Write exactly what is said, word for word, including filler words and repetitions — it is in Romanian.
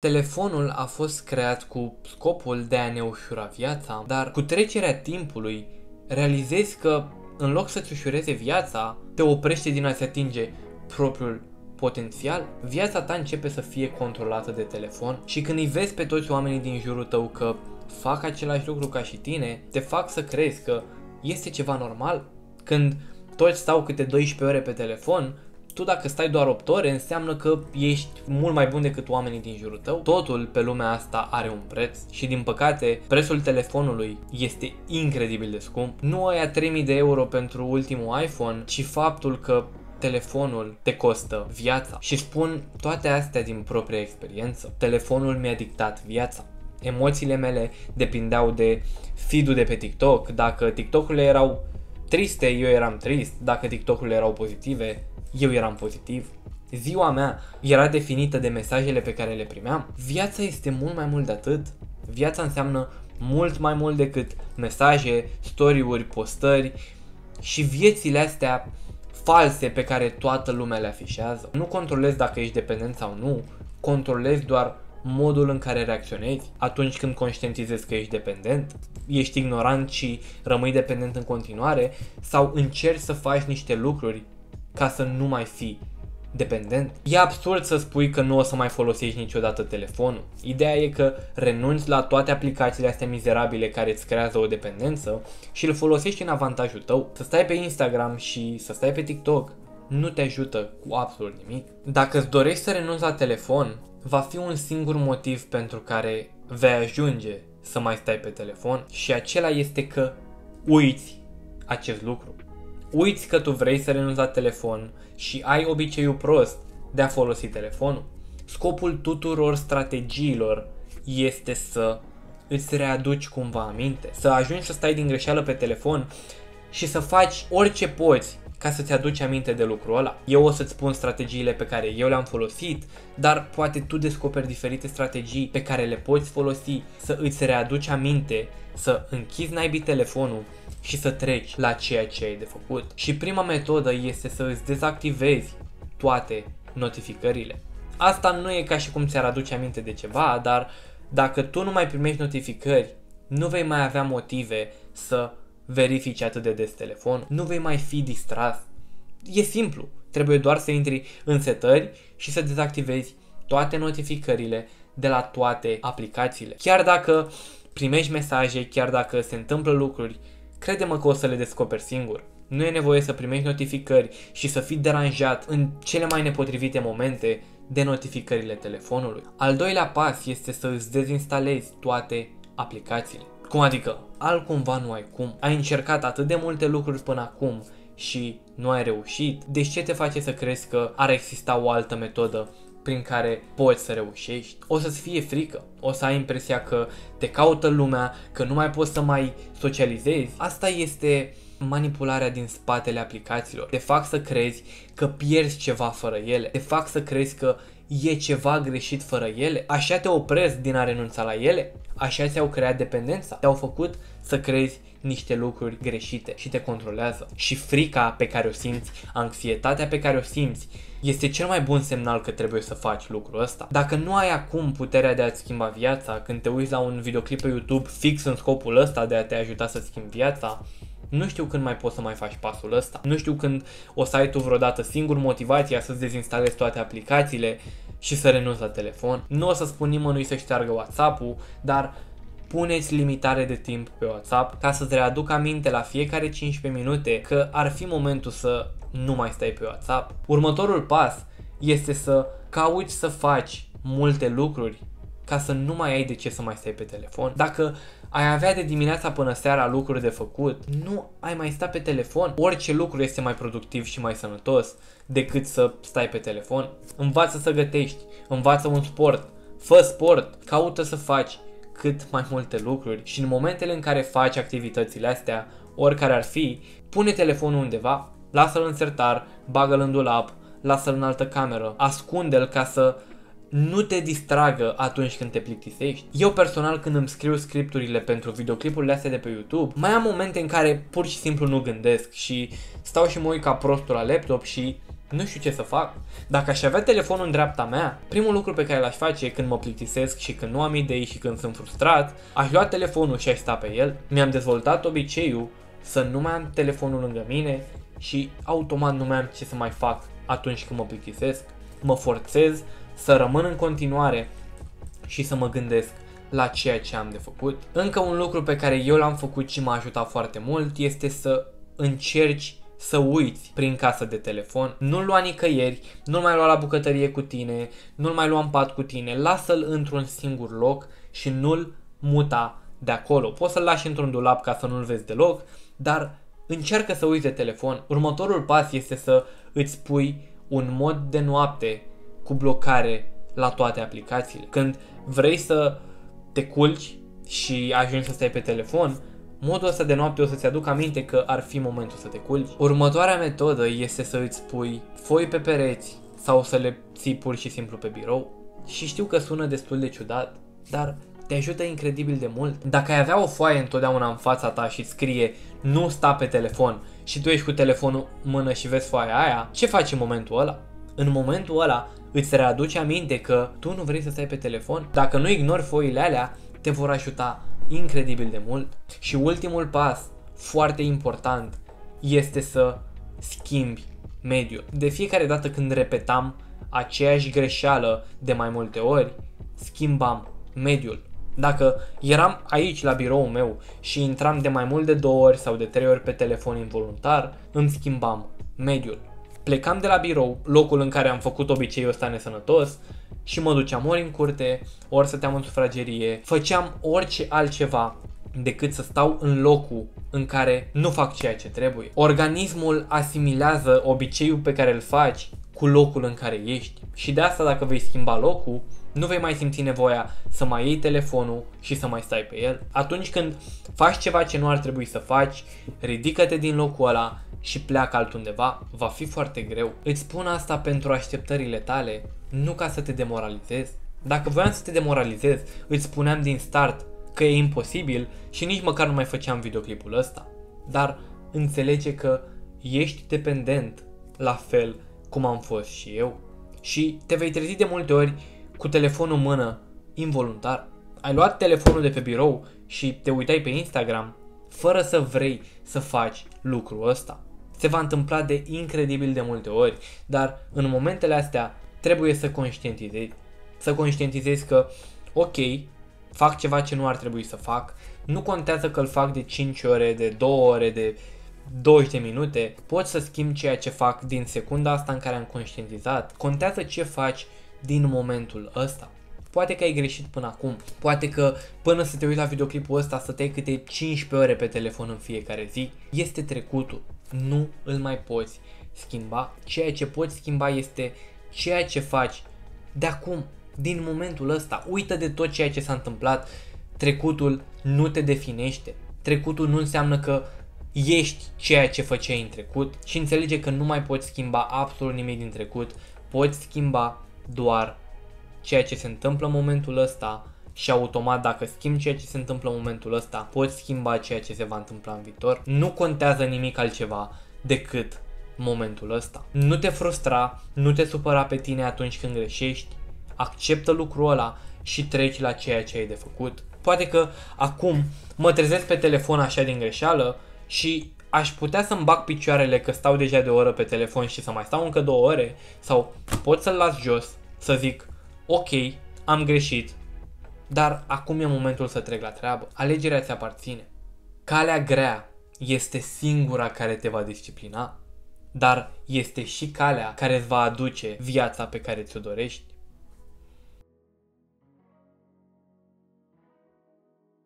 Telefonul a fost creat cu scopul de a ne ușura viața, dar cu trecerea timpului realizezi că în loc să-ți ușureze viața, te oprește din a-ți atinge propriul potențial. Viața ta începe să fie controlată de telefon și când îi vezi pe toți oamenii din jurul tău că fac același lucru ca și tine, te fac să crezi că este ceva normal. Când toți stau câte douăsprezece ore pe telefon, tu dacă stai doar opt ore, înseamnă că ești mult mai bun decât oamenii din jurul tău. Totul pe lumea asta are un preț și din păcate prețul telefonului este incredibil de scump. Nu aia trei mii de euro pentru ultimul iPhone, ci faptul că telefonul te costă viața. Și spun toate astea din propria experiență. Telefonul mi-a dictat viața. Emoțiile mele depindeau de feed-ul de pe TikTok. Dacă TikTok-urile erau triste, eu eram trist. Dacă TikTok-urile erau pozitive, eu eram pozitiv. Ziua mea era definită de mesajele pe care le primeam. Viața este mult mai mult de atât. Viața înseamnă mult mai mult decât mesaje, story-uri, postări și viețile astea false pe care toată lumea le afișează. Nu controlezi dacă ești dependent sau nu, controlezi doar modul în care reacționezi. Atunci când conștientizezi că ești dependent, ești ignorant și rămâi dependent în continuare sau încerci să faci niște lucruri ca să nu mai fii dependent. E absurd să spui că nu o să mai folosești niciodată telefonul. Ideea e că renunți la toate aplicațiile astea mizerabile care îți creează o dependență și îl folosești în avantajul tău. Să stai pe Instagram și să stai pe TikTok nu te ajută cu absolut nimic. Dacă îți dorești să renunți la telefon, va fi un singur motiv pentru care vei ajunge să mai stai pe telefon și acela este că uiți acest lucru. Uiți că tu vrei să renunți la telefon și ai obiceiul prost de a folosi telefonul. Scopul tuturor strategiilor este să îți readuci cumva aminte, să ajungi să stai din greșeală pe telefon și să faci orice poți ca să-ți aduci aminte de lucrul ăla. Eu o să-ți spun strategiile pe care eu le-am folosit, dar poate tu descoperi diferite strategii pe care le poți folosi să îți readuci aminte, să închizi naibii telefonul și să treci la ceea ce ai de făcut. Și prima metodă este să îți dezactivezi toate notificările. Asta nu e ca și cum ți-ar aduce aminte de ceva, dar dacă tu nu mai primești notificări, nu vei mai avea motive să verifici atât de des telefonul, nu vei mai fi distras. E simplu, trebuie doar să intri în setări și să dezactivezi toate notificările de la toate aplicațiile. Chiar dacă primești mesaje, chiar dacă se întâmplă lucruri, crede-mă că o să le descoperi singur. Nu e nevoie să primești notificări și să fii deranjat în cele mai nepotrivite momente de notificările telefonului. Al doilea pas este să îți dezinstalezi toate aplicațiile. Cum adică? Altcumva nu ai cum. Ai încercat atât de multe lucruri până acum și nu ai reușit. Deci ce te face să crezi că ar exista o altă metodă prin care poți să reușești? O să-ți fie frică, o să ai impresia că te caută lumea, că nu mai poți să mai socializezi. Asta este manipularea din spatele aplicațiilor. Te fac să crezi că pierzi ceva fără ele, te fac să crezi că e ceva greșit fără ele, așa te opresc din a renunța la ele, așa ți-au creat dependența, te-au făcut să crezi niște lucruri greșite și te controlează. Și frica pe care o simți, anxietatea pe care o simți, este cel mai bun semnal că trebuie să faci lucrul ăsta. Dacă nu ai acum puterea de a-ți schimba viața, când te uiți la un videoclip pe YouTube fix în scopul ăsta de a te ajuta să schimbi viața, nu știu când mai poți să mai faci pasul ăsta. Nu știu când o să ai tu vreodată singur motivația să-ți dezinstalezi toate aplicațiile și să renunți la telefon. Nu o să spun nimănui să șteargă WhatsApp-ul, dar pune-ți limitare de timp pe WhatsApp ca să-ți readuc aminte la fiecare cincisprezece minute că ar fi momentul să nu mai stai pe WhatsApp. Următorul pas este să cauți să faci multe lucruri ca să nu mai ai de ce să mai stai pe telefon. Dacă ai avea de dimineața până seara lucruri de făcut, nu ai mai sta pe telefon. Orice lucru este mai productiv și mai sănătos decât să stai pe telefon. Învață să gătești, învață un sport, fă sport, caută să faci cât mai multe lucruri și în momentele în care faci activitățile astea, oricare ar fi, pune telefonul undeva, lasă-l în sertar, bagă-l în dulap, lasă-l în altă cameră, ascunde-l ca să nu te distragă atunci când te plictisești. Eu personal, când îmi scriu scripturile pentru videoclipurile astea de pe YouTube, mai am momente în care pur și simplu nu gândesc și stau și mă uit ca prostul la laptop și Nu știu ce să fac. Dacă aș avea telefonul în dreapta mea, primul lucru pe care l-aș face când mă plictisesc și când nu am idei și când sunt frustrat, aș lua telefonul și aș sta pe el. Mi-am dezvoltat obiceiul să nu mai am telefonul lângă mine și automat nu mai am ce să mai fac atunci când mă plictisesc. Mă forțez să rămân în continuare și să mă gândesc la ceea ce am de făcut. Încă un lucru pe care eu l-am făcut și m-a ajutat foarte mult este să încerci să uiți prin casă de telefon. Nu-l lua nicăieri, nu-l mai lua la bucătărie cu tine, nu-l mai lua în pat cu tine, lasă-l într-un singur loc și nu-l muta de acolo. Poți să-l lași într-un dulap ca să nu-l vezi deloc, dar încearcă să uiți de telefon. Următorul pas este să îți pui un mod de noapte cu blocare la toate aplicațiile. Când vrei să te culci și ajungi să stai pe telefon, modul ăsta de noapte o să-ți aduc aminte că ar fi momentul să te culci. Următoarea metodă este să îți pui foi pe pereți sau să le ții pur și simplu pe birou. Și știu că sună destul de ciudat, dar te ajută incredibil de mult. Dacă ai avea o foaie întotdeauna în fața ta și scrie nu sta pe telefon și tu ești cu telefonul în mână și vezi foaia aia, ce faci în momentul ăla? În momentul ăla îți readuce aminte că tu nu vrei să stai pe telefon. Dacă nu ignori foile alea, te vor ajuta incredibil de mult. Și ultimul pas, foarte important, este să schimbi mediul. De fiecare dată când repetam aceeași greșeală de mai multe ori, schimbam mediul. Dacă eram aici la biroul meu și intram de mai mult de două ori sau de trei ori pe telefon involuntar, îmi schimbam mediul. Plecam de la birou, locul în care am făcut obiceiul ăsta nesănătos, și mă duceam ori în curte, ori stăteam în sufragerie, făceam orice altceva decât să stau în locul în care nu fac ceea ce trebuie. Organismul asimilează obiceiul pe care îl faci cu locul în care ești și de asta, dacă vei schimba locul, nu vei mai simți nevoia să mai iei telefonul și să mai stai pe el. Atunci când faci ceva ce nu ar trebui să faci, ridică-te din locul ăla și pleacă altundeva. Va fi foarte greu. Îți spun asta pentru așteptările tale, nu ca să te demoralizezi. Dacă voiam să te demoralizez, îți spuneam din start că e imposibil și nici măcar nu mai făceam videoclipul ăsta. Dar înțelege că ești dependent, la fel cum am fost și eu. Și te vei trezi de multe ori cu telefonul în mână, involuntar. Ai luat telefonul de pe birou și te uitai pe Instagram fără să vrei să faci lucrul ăsta. Se va întâmpla de incredibil de multe ori, dar în momentele astea trebuie să conștientizezi. Să conștientizezi că, ok, fac ceva ce nu ar trebui să fac, nu contează că îl fac de cinci ore, de două ore, de douăzeci de minute, pot să schimb ceea ce fac din secunda asta în care am conștientizat. Contează ce faci din momentul ăsta. Poate că ai greșit până acum, poate că până să te uiți la videoclipul ăsta să te iei câte cincisprezece ore pe telefon în fiecare zi. Este trecutul, nu îl mai poți schimba. Ceea ce poți schimba este ceea ce faci de acum, din momentul ăsta. Uită de tot ceea ce s-a întâmplat, trecutul nu te definește, trecutul nu înseamnă că ești ceea ce făceai în trecut și înțelege că nu mai poți schimba absolut nimic din trecut, poți schimba doar ceea ce se întâmplă în momentul ăsta și automat, dacă schimbi ceea ce se întâmplă în momentul ăsta, poți schimba ceea ce se va întâmpla în viitor. Nu contează nimic altceva decât momentul ăsta. Nu te frustra, nu te supăra pe tine atunci când greșești, acceptă lucrul ăla și treci la ceea ce ai de făcut. Poate că acum mă trezesc pe telefon așa din greșeală și aș putea să-mi bag picioarele că stau deja de o oră pe telefon și să mai stau încă două ore, sau pot să-l las jos, să zic ok, am greșit, dar acum e momentul să trec la treabă. Alegerea ți aparține. Calea grea este singura care te va disciplina, dar este și calea care îți va aduce viața pe care ți-o dorești.